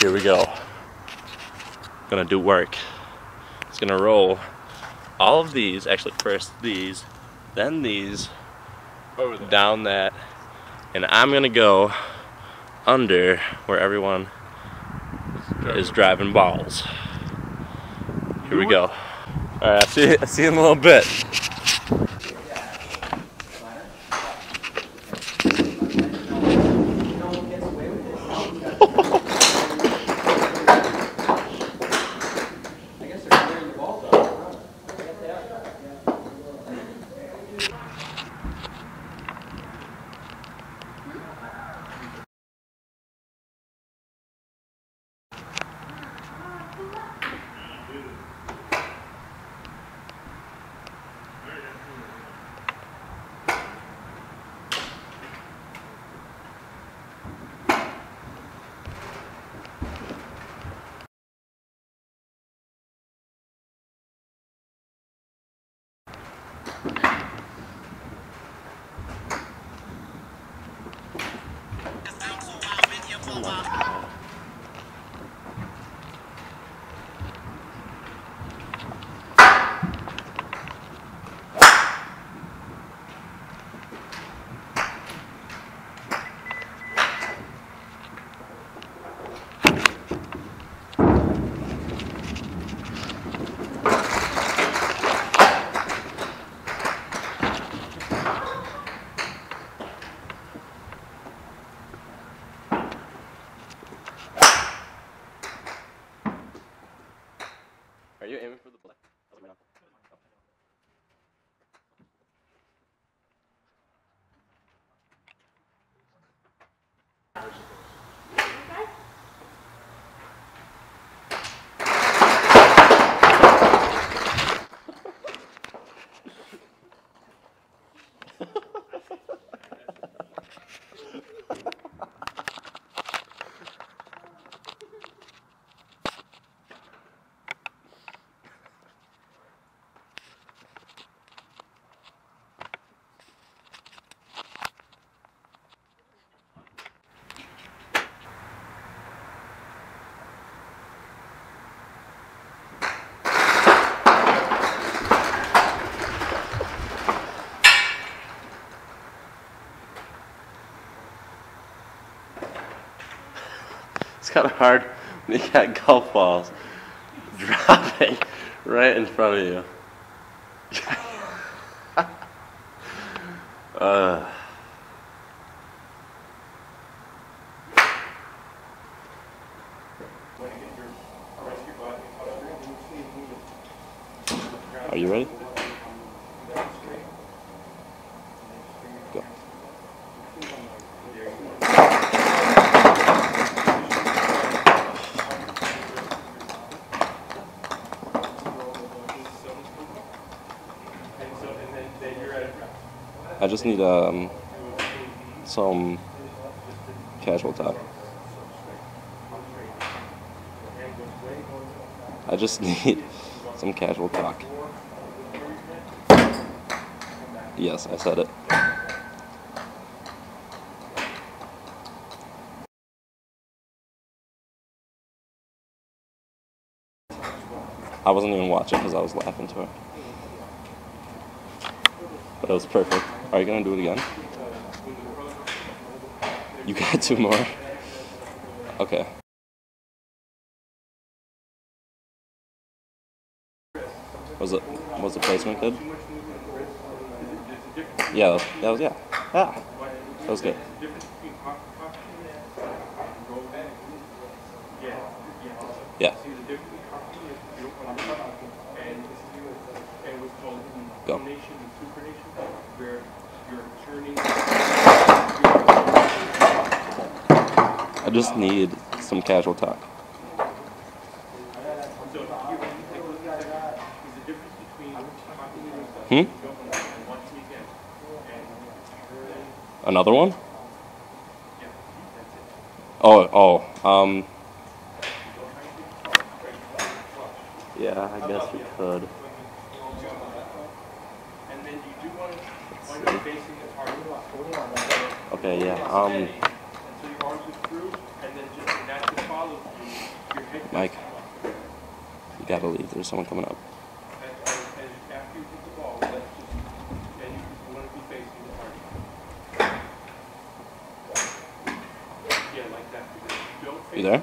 Here we go. Gonna do work. It's gonna roll all of these, actually first these, then these, over there, down that, and I'm gonna go under where everyone is driving balls. Here we go. All right, I see him in a little bit. Are you aiming for the black? It's kind of hard when you got golf balls dropping right in front of you. Are you ready? Go. I just need some casual top. I just need some casual talk. Yes, I said it. I wasn't even watching because I was laughing to her. But it was perfect. Are you gonna do it again? You got two more? Okay. Was the placement good? Yeah, that was good. Yeah. Go. I just need some casual talk. Hmm? Another one? Yeah, I guess we could. Okay, yeah. Mike, you gotta leave. There's someone coming up. You there?